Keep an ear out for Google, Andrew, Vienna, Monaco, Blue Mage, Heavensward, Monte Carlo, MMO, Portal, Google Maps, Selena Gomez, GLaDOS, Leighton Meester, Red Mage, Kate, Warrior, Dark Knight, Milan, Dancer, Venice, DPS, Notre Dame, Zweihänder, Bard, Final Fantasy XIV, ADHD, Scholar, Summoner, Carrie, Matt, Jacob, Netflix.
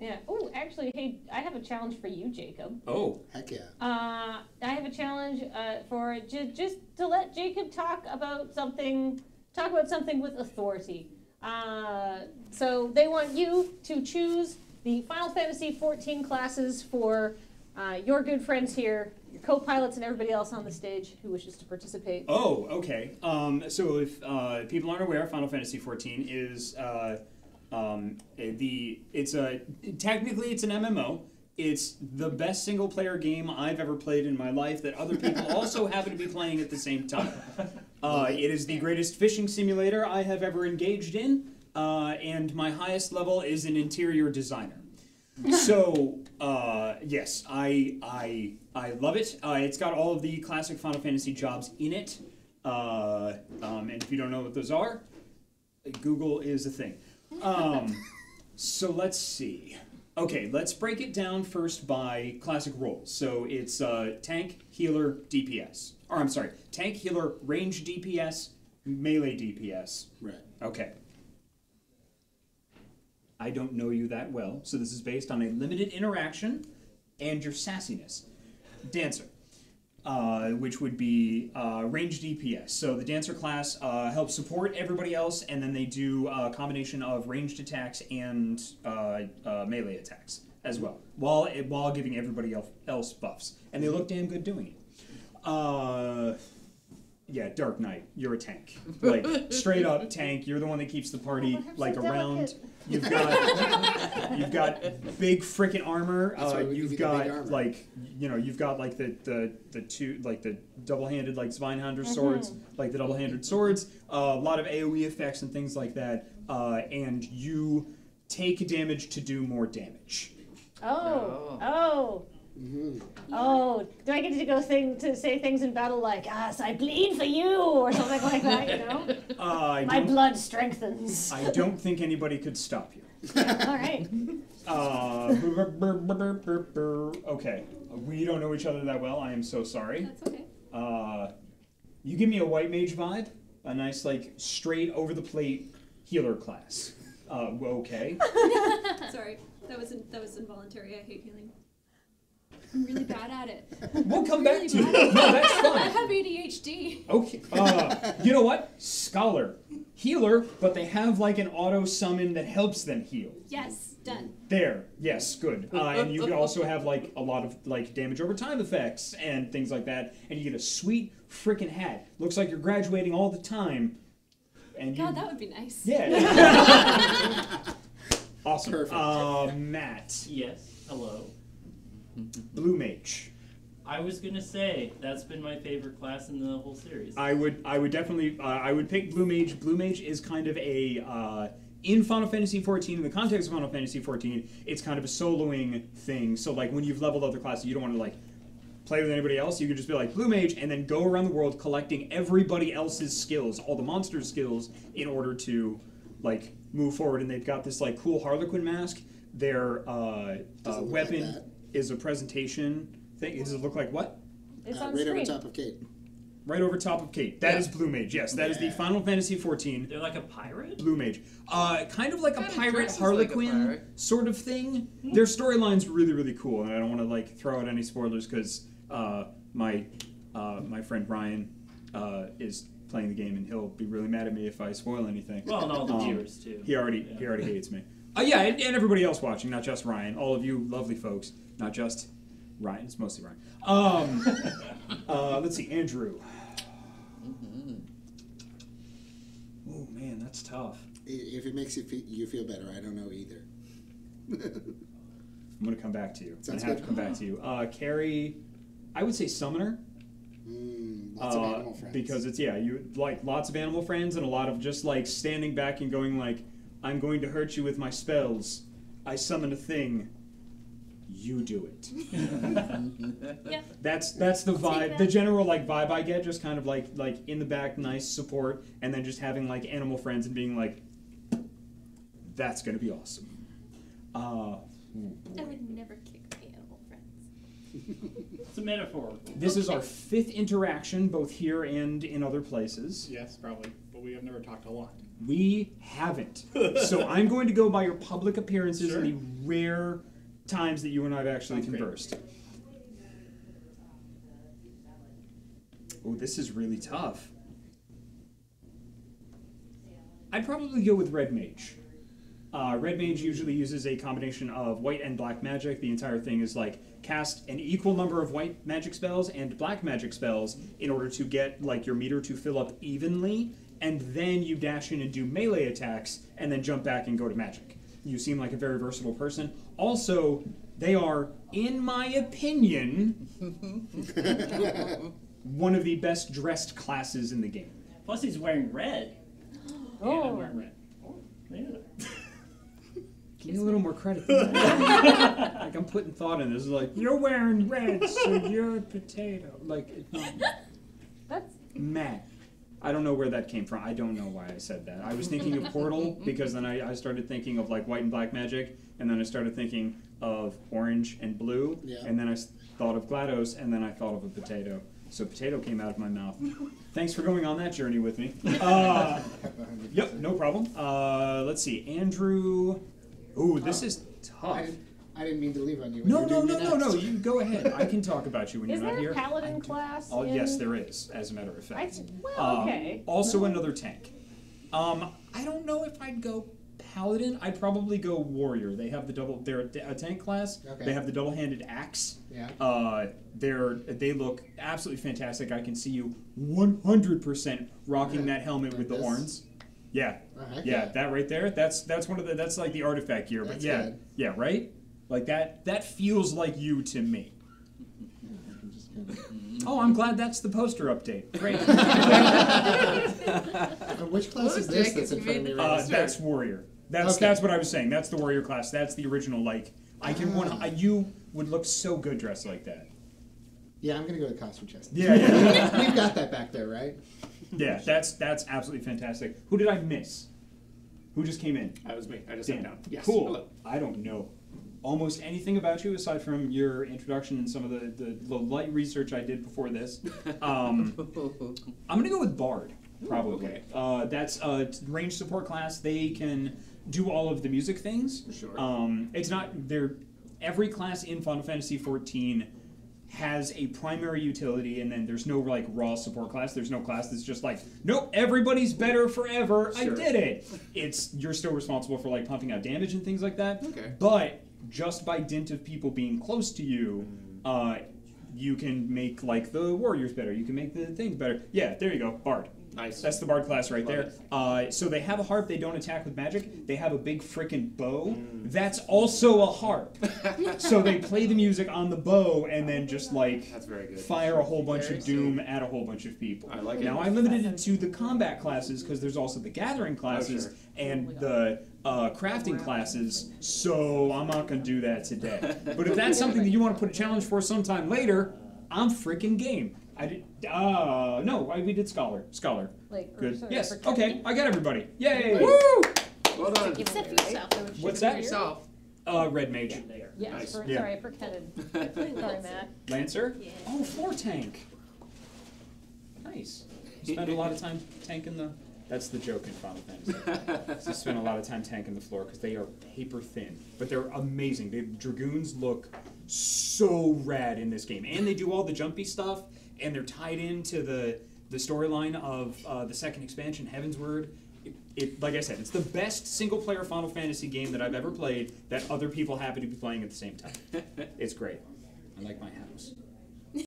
Yeah. Oh, actually, hey, I have a challenge for you, Jacob. Oh, heck yeah. I have a challenge for just to let Jacob talk about something with authority. So they want you to choose the Final Fantasy XIV classes for your good friends here, your co-pilots and everybody else on the stage who wishes to participate. Oh, okay. So if people aren't aware, Final Fantasy XIV is technically it's an MMO. It's the best single-player game I've ever played in my life that other people also happen to be playing at the same time. It is the greatest fishing simulator I have ever engaged in, and my highest level is an interior designer. So, yes, I love it. It's got all of the classic Final Fantasy jobs in it, and if you don't know what those are, Google is a thing. So let's see. Okay, let's break it down first by classic roles. So it's tank, healer, DPS. Or I'm sorry, tank, healer, range DPS, melee DPS. Right. Okay. I don't know you that well, so this is based on a limited interaction and your sassiness. Dancer, which would be range DPS. So the Dancer class helps support everybody else, and then they do a combination of ranged attacks and melee attacks as well, while giving everybody else buffs. And they look damn good doing it. Yeah, Dark Knight, you're a tank. Like, straight up tank. You're the one that keeps the party, like, around. You've got big frickin' armor. You've got, like, you know, you've got, like, the double-handed, like, Zweihänder swords. Like, the double-handed swords. A lot of AoE effects and things like that. And you take damage to do more damage. Oh. Oh. Mm-hmm. Oh, do I get to go say things in battle like, so I bleed for you, or something like that, you know? My blood strengthens. I don't think anybody could stop you. All right. Okay, we don't know each other that well, I am so sorry. That's okay. You give me a white mage vibe, a nice, like, straight over-the-plate healer class. Okay. Sorry, that was involuntary, I hate healing. I'm really bad at it. We'll come back to it. No, that's fine. I have ADHD. Okay. You know what? Scholar. Healer, but they have like an auto summon that helps them heal. Yes, done. There. Yes, good. And you can also have like a lot of like damage over time effects and things like that. And you get a sweet freaking hat. Looks like you're graduating all the time. And God, that would be nice. Yeah. Awesome. Perfect. Matt. Yes. Hello. Blue Mage. I was gonna say that's been my favorite class in the whole series. I would definitely, I would pick Blue Mage. Blue Mage is kind of a in Final Fantasy XIV, in the context of Final Fantasy XIV, it's kind of a soloing thing. So like when you've leveled other classes, you don't want to like play with anybody else. You can just be like Blue Mage and then go around the world collecting everybody else's skills, all the monster skills, in order to like move forward. And they've got this like cool Harlequin mask. Their weapon. Like is a presentation thing. Does it look like what? It's on right screen. Over top of Kate. Right over top of Kate. That is Blue Mage. Yes, that is the Final Fantasy XIV. They're like a pirate? Blue Mage. Kind of like a pirate Harlequin sort of thing. Mm-hmm. Their storyline's really, really cool, and I don't want to like throw out any spoilers because my friend Ryan is playing the game, and he'll be really mad at me if I spoil anything. Well, and all the viewers too. He already hates me. Yeah, and everybody else watching, not just Ryan. All of you lovely folks, not just Ryan. It's mostly Ryan. Let's see, Andrew. Mm-hmm. Oh, man, that's tough. If it makes you feel better, I don't know either. I'm going to come back to you. Sounds good. I have to come back to you. Carrie, I would say Summoner. Lots of animal friends. Because it's, yeah, you like lots of animal friends and a lot of just like standing back and going like, I'm going to hurt you with my spells. I summon a thing. You do it. Yeah. That's the vibe, the general like vibe I get, just kind of like in the back, nice support, and then just having like animal friends and being like, that's gonna be awesome. I would never kick my animal friends. It's a metaphor. This is our 5th interaction, both here and in other places. Yes, probably. but we have never talked a lot. We haven't. So I'm going to go by your public appearances and the rare times that you and I have actually conversed. Oh, this is really tough. I'd probably go with Red Mage. Red Mage usually uses a combination of white and black magic. The entire thing is like cast an equal number of white magic spells and black magic spells in order to get like your meter to fill up evenly, and then you dash in and do melee attacks and then jump back and go to magic. You seem like a very versatile person. Also, they are, in my opinion, one of the best dressed classes in the game. Plus he's wearing red. Oh. Yeah, I'm wearing red. Oh, yeah. Give me a little more credit than that. Like, I'm putting thought in this. It's like, you're wearing red, so you're a potato. Like, it's not... That's... Matt. I don't know where that came from. I don't know why I said that. I was thinking of Portal, because then I started thinking of, like, white and black magic, and then I started thinking of orange and blue, and then I thought of GLaDOS, and then I thought of a potato. So potato came out of my mouth. Thanks for going on that journey with me. Yep, no problem. Let's see. Andrew... Ooh, this is tough. I didn't mean to leave on you. No, you go ahead. I can talk about you when you're not here. Is there a paladin class? Oh, yes, there is, as a matter of fact. Okay. Also another tank. I don't know if I'd go paladin. I'd probably go warrior. They have the double... They're a tank class. Okay. They have the double-handed axe. Yeah. They look absolutely fantastic. I can see you 100% rocking that helmet with the horns. Yeah, that right there. That's one of the. That's like the artifact gear, but that's good. Yeah, right. Like that. That feels like you to me. Oh, I'm glad that's the poster update. Great. Which class is this that's in front of me? That's warrior. That's what I was saying. That's the warrior class. That's the original. Like I can you would look so good dressed like that. Yeah, I'm gonna go to costume chest. Yeah. We've got that back there, right? Yeah, that's absolutely fantastic. Who did I miss? Who just came in? That was me. I just sat down. Yes. Cool. Hello. I don't know almost anything about you aside from your introduction and some of the light research I did before this. I'm going to go with Bard, probably. Ooh, okay. That's a range support class. They can do all of the music things. Sure. It's not... Every class in Final Fantasy XIV... has a primary utility, and then there's no like raw support class. There's no class that's just like, nope, everybody's better forever. Sure. I did it. You're still responsible for like pumping out damage and things like that. Okay. But just by dint of people being close to you, you can make like the warriors better. You can make the things better. Yeah, there you go, Bard. Nice. That's the Bard class right there. So they have a harp. They don't attack with magic. They have a big frickin' bow. That's also a harp. So they play the music on the bow and then just like fire a whole bunch of doom at a whole bunch of people. I like it. Now I limited it to the combat classes because there's also the gathering classes and the crafting classes. So I'm not gonna do that today. But if that's something that you want to put a challenge for sometime later, I'm frickin' game. I did. We did scholar. Like, good. Yes. Okay. I got everybody. Yay! Right. Woo! Well done. Except for yourself. What's that? Yourself. Red Mage. Yeah. Nice. Sorry, I pretended. Sorry, Matt. Lancer. Yeah. Oh, floor tank. Nice. Spent a lot of time tanking the. That's the joke in Final Fantasy. So spent a lot of time tanking the floor because they are paper thin, but they're amazing. The dragoons look so rad in this game, and they do all the jumpy stuff. And they're tied into the storyline of the second expansion, Heavensward. Like I said, it's the best single-player Final Fantasy game that I've ever played that other people happen to be playing at the same time. It's great. I like my house.